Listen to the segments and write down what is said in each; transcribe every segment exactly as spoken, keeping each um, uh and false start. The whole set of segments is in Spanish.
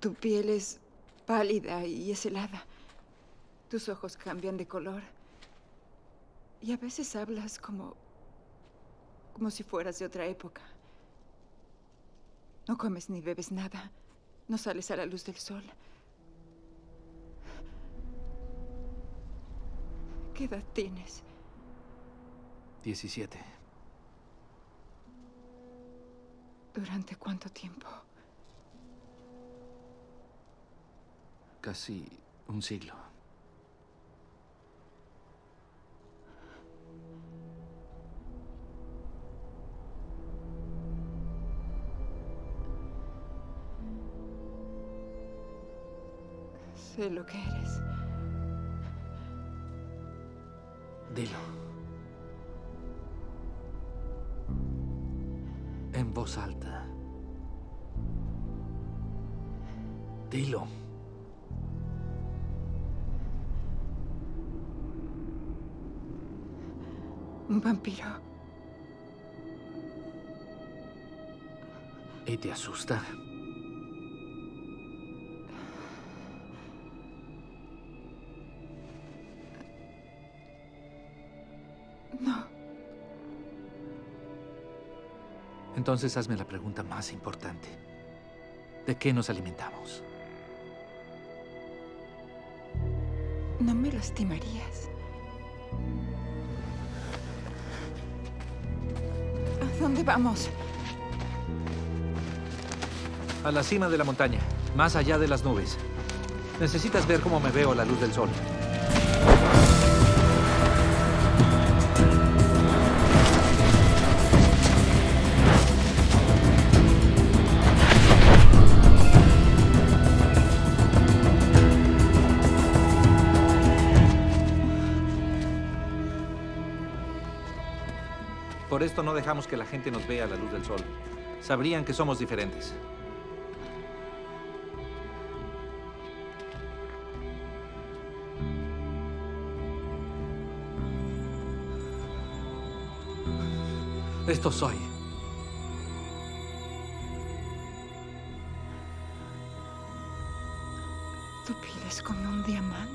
Tu piel es pálida y es helada. Tus ojos cambian de color. Y a veces hablas como... como si fueras de otra época. No comes ni bebes nada. No sales a la luz del sol. ¿Qué edad tienes? diecisiete. ¿Durante cuánto tiempo? Casi un siglo. Sé lo que eres. Dilo. En voz alta. Dilo. Un vampiro. ¿Y te asusta? No. Entonces hazme la pregunta más importante. ¿De qué nos alimentamos? No me lastimarías. ¿Dónde vamos? A la cima de la montaña, más allá de las nubes. Necesitas ver cómo me veo a la luz del sol. Por esto no dejamos que la gente nos vea a la luz del sol. Sabrían que somos diferentes. Esto soy. Tu piel es como un diamante.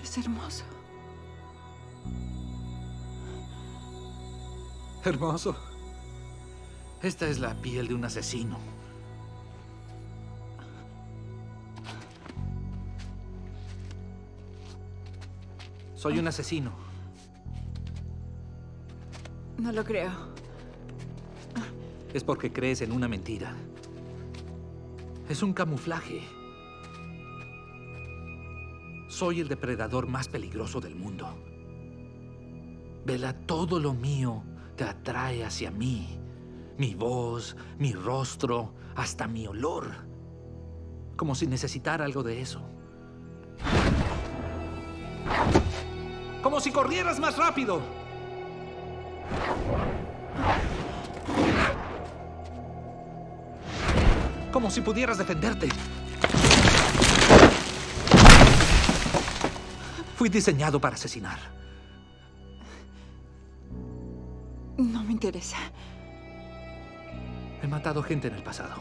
Es hermoso. Hermoso. Esta es la piel de un asesino. Soy un asesino. No lo creo. Es porque crees en una mentira. Es un camuflaje. Soy el depredador más peligroso del mundo. Vela, todo lo mío te atrae hacia mí. Mi voz, mi rostro, hasta mi olor. Como si necesitara algo de eso. Como si corrieras más rápido. Como si pudieras defenderte. Fui diseñado para asesinar. No me interesa. He matado gente en el pasado.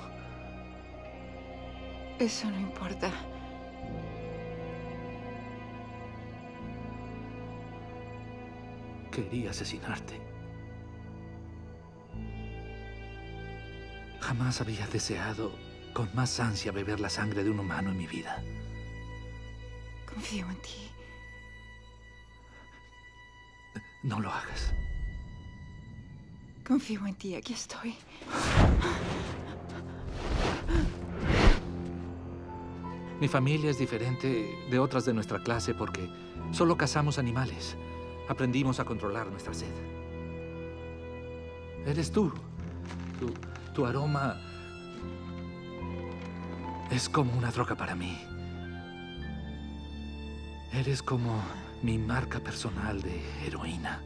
Eso no importa. Quería asesinarte. Jamás había deseado con más ansia beber la sangre de un humano en mi vida. Confío en ti. No lo hagas. Confío en ti, aquí estoy. Mi familia es diferente de otras de nuestra clase porque solo cazamos animales. Aprendimos a controlar nuestra sed. Eres tú. Tu, tu aroma es como una droga para mí. Eres como... mi marca personal de heroína.